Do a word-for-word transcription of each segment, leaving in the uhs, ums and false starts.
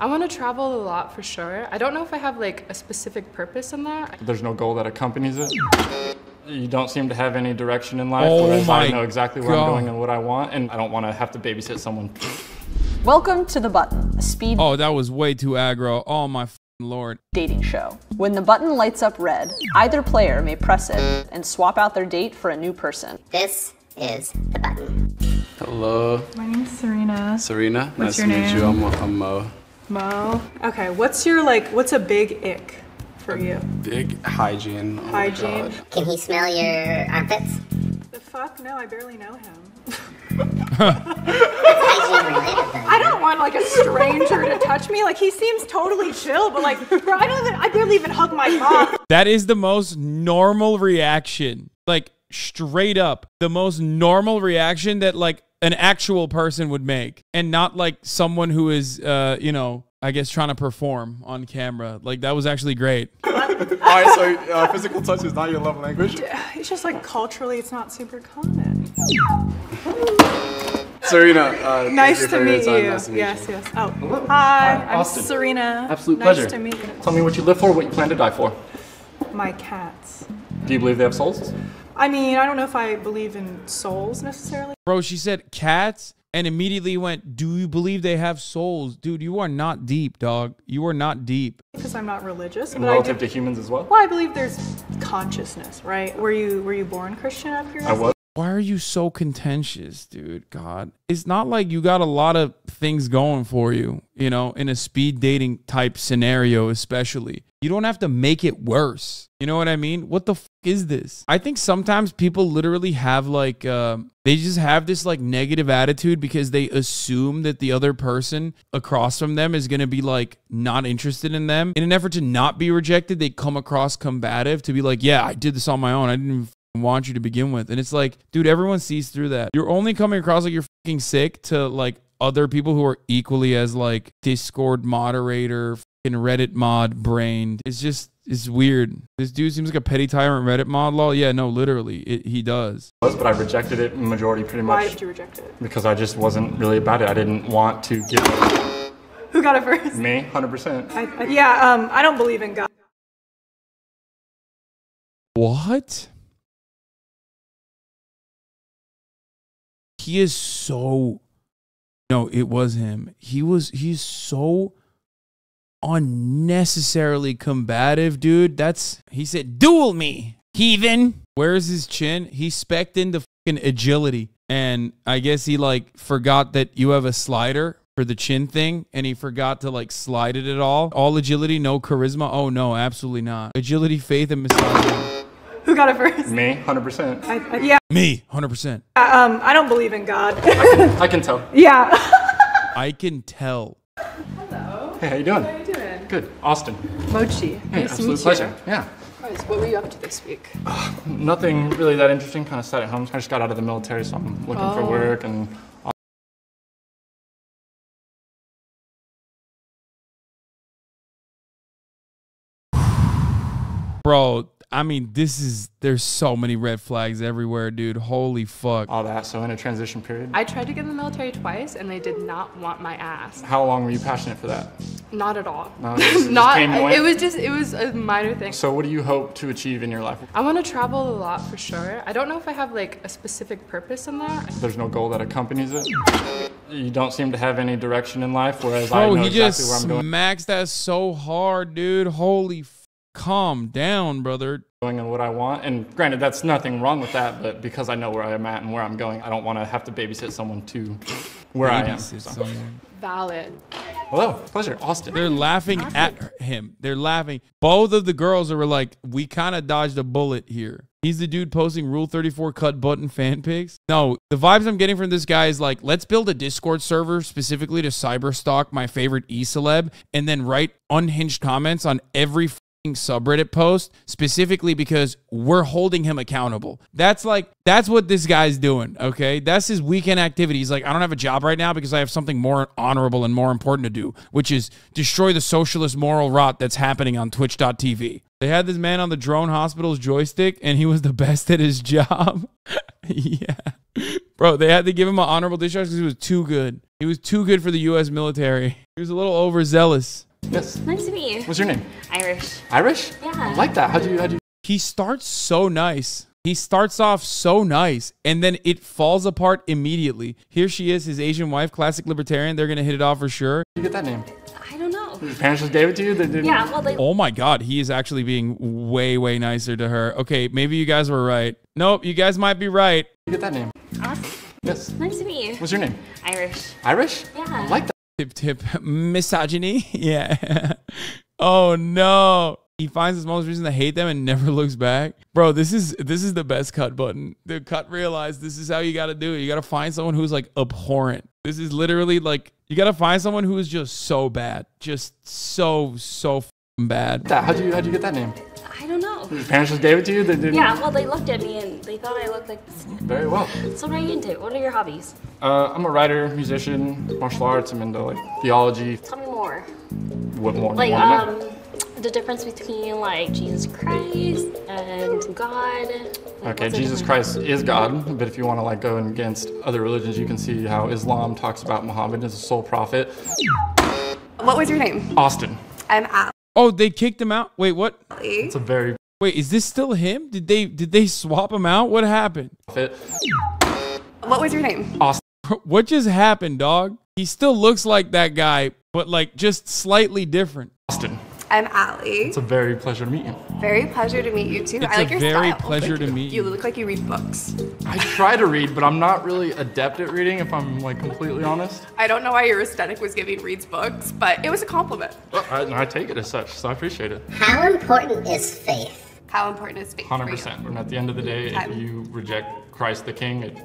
I want to travel a lot for sure. I don't know if I have like a specific purpose in that. There's no goal that accompanies it. You don't seem to have any direction in life. Oh whereas my I know exactly where God. I'm going and what I want, and I don't want to have to babysit someone. Welcome to The Button, a speed- Oh, that was way too aggro. Oh my lord. Dating show. When the button lights up red, either player may press it and swap out their date for a new person. This is The Button. Hello. My name's Serena. Serena, what's nice your to name? meet you. I'm, I'm Mo. Mo. Okay, what's your like, what's a big ick for a you? Big hygiene. Oh hygiene. Can he smell your armpits? The fuck? No, I barely know him. I don't want like a stranger to touch me. Like he seems totally chill, but like bro, I don't even, I barely even hug my mom. That is the most normal reaction. Like straight up, the most normal reaction that like an actual person would make, and not like someone who is, uh, you know, I guess trying to perform on camera. Like that was actually great. All right, so uh, physical touch is not your love language? It's just like culturally, it's not super common. Serena, uh, nice, to meet you. nice to meet yes, you. Yes, yes. Oh, hello. Hi, Hi, I'm Austin. Serena. Absolute nice pleasure. Nice to meet you. Tell me what you live for, what you plan to die for. My cats. Do you believe they have souls? I mean, I don't know if I believe in souls necessarily. Bro, she said cats and immediately went, do you believe they have souls? Dude, you are not deep, dog. You are not deep. Because I'm not religious. And but relative I do, to humans as well? Well, I believe there's consciousness, right? Were you were you born Christian up here? I was. Why are you so contentious, dude? God, it's not like you got a lot of things going for you, you know, in a speed dating type scenario, especially. You don't have to make it worse. You know what I mean? What the f is this? I think sometimes people literally have like, um, they just have this like negative attitude because they assume that the other person across from them is going to be like not interested in them. In an effort to not be rejected, they come across combative to be like, yeah, I did this on my own. I didn't even want you to begin with. And it's like, dude, everyone sees through that. You're only coming across like you're fucking sick to like other people who are equally as like Discord moderator, fucking Reddit mod brained. It's just, it's weird. This dude seems like a petty tyrant Reddit mod lol. Yeah, no, literally, it, he does. But I rejected it in majority pretty much. Why did you reject it? Because I just wasn't really about it. I didn't want to get it. Who got it first? Me, one hundred percent. I, I, yeah, um, I don't believe in God. What? He is so, no, it was him. He was, he's so unnecessarily combative, dude. That's, he said, duel me, heathen. Where's his chin? He specced into fucking agility. And I guess he like forgot that you have a slider for the chin thing, and he forgot to like slide it at all. All agility, no charisma. Oh no, absolutely not. Agility, faith, and misogyny. Who got it first? Me, one hundred percent. I, I, yeah. Me, one hundred percent. Uh, um, I don't believe in God. I, can, I can tell. Yeah. I can tell. Hello. Hey, how you doing? How you doing? Good. Austin. Mochi. Hey, nice to meet you. Absolute pleasure. Yeah. Christ, what were you up to this week? Uh, nothing really that interesting. Kind of sat at home. I just got out of the military, so I'm looking oh. for work and. Bro. I mean, this is, there's so many red flags everywhere, dude. Holy fuck. All that, so in a transition period. I tried to get in the military twice and they did not want my ass. How long were you passionate for that? Not at all. No, just, not, it was just, it was a minor thing. So what do you hope to achieve in your life? I want to travel a lot for sure. I don't know if I have like a specific purpose in that. There's no goal that accompanies it. You don't seem to have any direction in life, whereas Bro, I know exactly just where I'm going. Max, that's so hard, dude. Holy fuck. Calm down, brother. Going on what I want, and granted, that's nothing wrong with that, but because I know where I'm at and where I'm going, I don't want to have to babysit someone to where I am. So. Valid. Hello, pleasure, Austin. They're laughing Austin. at him. They're laughing. Both of the girls were like, we kind of dodged a bullet here. He's the dude posting Rule thirty-four cut button fan pics. No, the vibes I'm getting from this guy is like, let's build a Discord server specifically to cyberstalk my favorite e-celeb and then write unhinged comments on every subreddit post specifically because we're holding him accountable. That's like, that's what this guy's doing, okay? That's his weekend activity. He's like, I don't have a job right now because I have something more honorable and more important to do, which is destroy the socialist moral rot that's happening on twitch dot T V. They had this man on the drone hospital's joystick and he was the best at his job. Yeah. Bro, they had to give him an honorable discharge because he was too good. He was too good for the U S military. He was a little overzealous. Yes. Nice to meet you. What's your name? Irish. Irish? Yeah. I like that. How do you, how do you? He starts so nice. He starts off so nice, and then it falls apart immediately. Here she is, his Asian wife, classic libertarian. They're going to hit it off for sure. You get that name? I don't know. Your parents just gave it to you? They didn't... Yeah, well, they... Oh my God, he is actually being way, way nicer to her. Okay, maybe you guys were right. Nope, you guys might be right. You get that name? Awesome. Yes. Nice to meet you. What's your name? Irish. Irish? Yeah. I like that. Tip, tip. Misogyny? Yeah. Oh no. He finds his most reason to hate them and never looks back. Bro, this is this is the best cut button. The cut realized this is how you gotta do it. You gotta find someone who's like abhorrent. This is literally like, you gotta find someone who is just so bad. Just so, so f***ing bad. How'd you, how'd you get that name? I don't know. Your parents just gave it to you? They didn't... Yeah, well, they looked at me and they thought I looked like this. Very well. So what are you into? What are your hobbies? Uh, I'm a writer, musician, martial arts. I'm into like theology. Tell me more. What more? Like, um... Know? The difference between like Jesus Christ and God. Like, okay, Jesus Christ is God, but if you want to like go against other religions, you can see how Islam talks about Muhammad as a sole prophet. What was your name? Austin. I'm Al. Oh, they kicked him out. Wait, what? It's a very... Wait, is this still him? Did they did they swap him out? What happened? What was your name? Austin. What just happened, dog? He still looks like that guy, but like just slightly different. Austin. I'm Allie. It's a very pleasure to meet you. Very pleasure to meet you too. It's I like a your very style. pleasure you. to meet you. You look like you read books. I try to read, but I'm not really adept at reading, if I'm like completely honest. I don't know why your aesthetic was giving reads books, but it was a compliment. Well, I, I take it as such, so I appreciate it. How important is faith? How important is faith? one hundred percent. And at the end of the day, Time. if you reject Christ the King, it...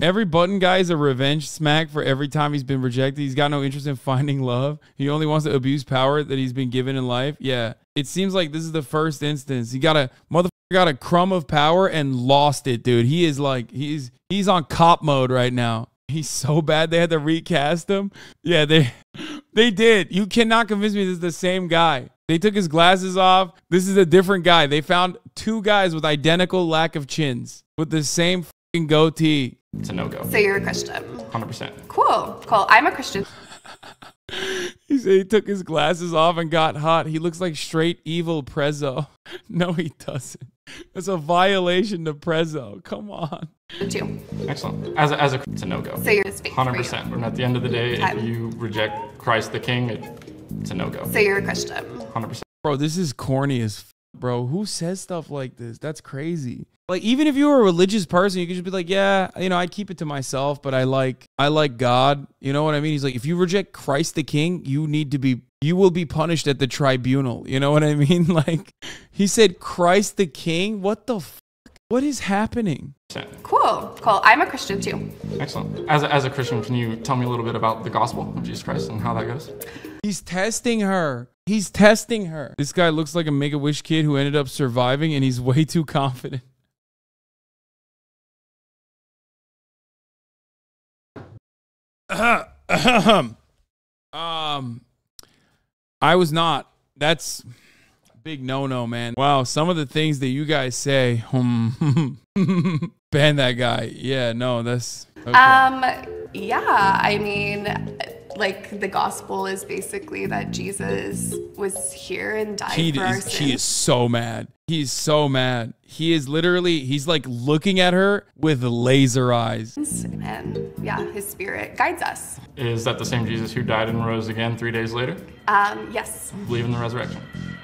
Every button guy is a revenge smack for every time he's been rejected. He's got no interest in finding love. He only wants to abuse power that he's been given in life. Yeah, it seems like this is the first instance. He got a motherfucker got a crumb of power and lost it, dude. He is like, he's he's on cop mode right now. He's so bad they had to recast him. Yeah, they they did. You cannot convince me this is the same guy. They took his glasses off. This is a different guy. They found two guys with identical lack of chins with the same fucking goatee. It's a no-go. So you're a Christian? one hundred percent. Cool. Cool. I'm a Christian. He said he took his glasses off and got hot. He looks like straight evil Prezzo. No, he doesn't. That's a violation to Prezzo. Come on. Too. Excellent. As a, as a, it's a no-go. So you're a space one hundred percent. You. And at the end of the day, Time. if you reject Christ the King, it, it's a no-go. So you're a Christian? one hundred percent. Bro, this is corny as f***, bro. Who says stuff like this? That's crazy. Like, even if you were a religious person, you could just be like, yeah, you know, I keep it to myself, but I like, I like God. You know what I mean? He's like, if you reject Christ the King, you need to be, you will be punished at the tribunal. You know what I mean? Like, he said, Christ the King? What the fuck? What is happening? Cool, cool. I'm a Christian too. Excellent. As a, as a Christian, can you tell me a little bit about the gospel of Jesus Christ and how that goes? He's testing her. He's testing her. This guy looks like a Make-A-Wish kid who ended up surviving, and he's way too confident. um, I was not. That's a big no-no, man. Wow, some of the things that you guys say. Um, ban that guy. Yeah, no, that's. Okay. Um, yeah. I mean, like the gospel is basically that Jesus was here and died he for is, our sins. She is so mad. He's so mad. He is literally, he's like looking at her with laser eyes. And yeah, his spirit guides us. Is that the same Jesus who died and rose again three days later? Um, yes. Believe in the resurrection?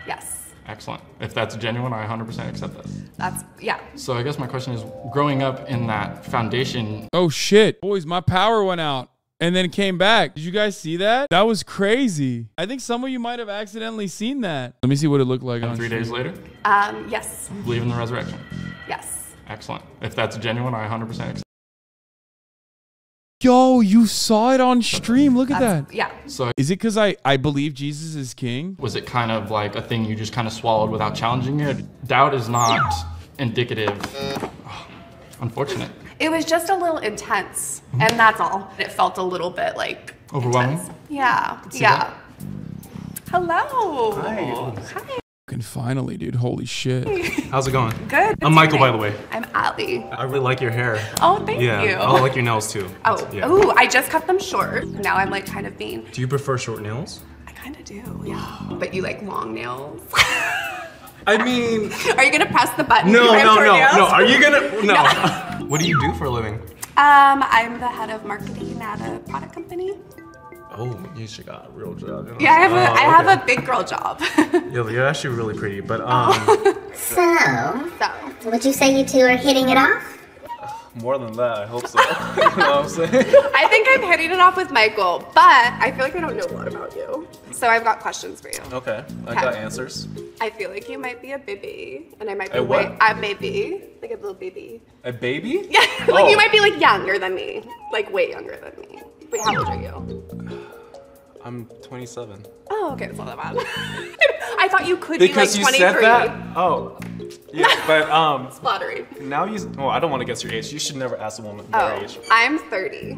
Yes. Excellent. If that's genuine, I one hundred percent accept that. That's, yeah. So I guess my question is, growing up in that foundation. Oh shit, boys, my power went out. And then came back. Did you guys see that? That was crazy. I think some of you might have accidentally seen that. Let me see what it looked like. And on three days later? Um, yes. Believe in the resurrection? Yes. Excellent. If that's genuine, I one hundred percent accept. Yo, you saw it on stream. Look at that's, that. Yeah. So is it because I, I believe Jesus is king? Was it kind of like a thing you just kind of swallowed without challenging it? Doubt is not indicative. Oh, unfortunate. It was just a little intense, and that's all. It felt a little bit like overwhelming. Intense. Yeah, yeah. That. Hello. Hi. Hi. Finally, dude. Holy shit. How's it going? Good. I'm Michael, by the way. I'm alley. I really like your hair. Oh, thank yeah. you. I like your nails too. Oh, yeah. Ooh, I just cut them short. Now I'm like kind of being. Do you prefer short nails? I kind of do, yeah. But you like long nails? I mean. Are you gonna press the button? No, no, no, nails? no. Are you gonna, no. no. What do you do for a living? Um, I'm the head of marketing at a product company. Oh, you should got a real job. You know? Yeah, I have a, oh, I okay. have a big girl job. Yo, you're actually really pretty, but um. Oh. so, so, would you say you two are hitting it off? More than that, I hope so. You know what I'm saying? I think I'm hitting it off with Michael, but I feel like I don't know a lot about you. So I've got questions for you. Okay, I got answers. I feel like you might be a baby, and I might be a what? Way, I may be like a little baby. A baby? Yeah, like oh. you might be like younger than me, like way younger than me. Wait, how old are you? I'm twenty-seven. Oh, okay, that's not that bad. I thought you could because be like twenty-three. Because you said that? Oh. Yeah, but um. Flattering. Now you. Well, I don't want to guess your age. You should never ask a woman oh, their age. I'm thirty.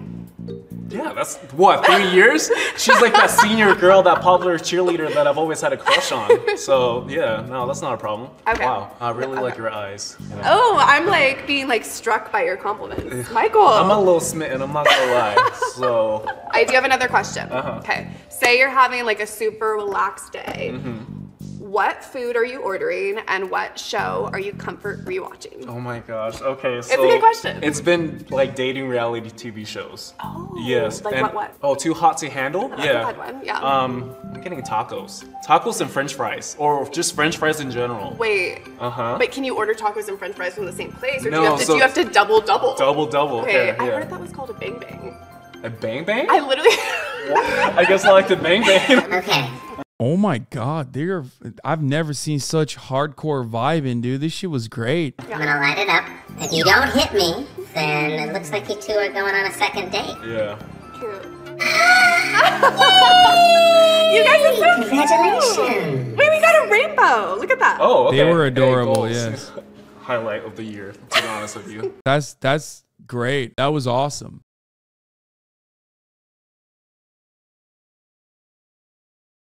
Yeah, that's what three years. She's like that senior girl, that popular cheerleader that I've always had a crush on. So yeah, no, that's not a problem. Okay. Wow, I really okay. like your eyes. You know? Oh, I'm like being like struck by your compliments, Michael. I'm a little smitten. I'm not gonna lie. So I do have another question. Uh-huh. Okay, say you're having like a super relaxed day. Mm-hmm. What food are you ordering and what show are you comfort rewatching? Oh my gosh, okay, so. It's a good question. It's been like dating reality T V shows. Oh, yes. Like and, what, what? Oh, Too Hot to Handle? That's yeah. a good one, yeah. Um, I'm getting tacos. Tacos and french fries, or just french fries in general. Wait, Uh-huh. but can you order tacos and french fries from the same place? Or no, do you have to, so do you have to double, double? Double, double, okay. Yeah, I yeah. heard that was called a bang bang. A bang bang? I literally. I guess I like the bang bang. Okay. Oh my God, they're, I've never seen such hardcore vibing, dude. This shit was great. I'm gonna light it up. If you don't hit me, then it looks like you two are going on a second date. Yeah. Cute. You guys are so Congratulations. Cute. Wait, we got a rainbow. Look at that. Oh, okay. They were adorable, hey, yes. Highlight of the year, to be honest with you. That's, that's great. That was awesome.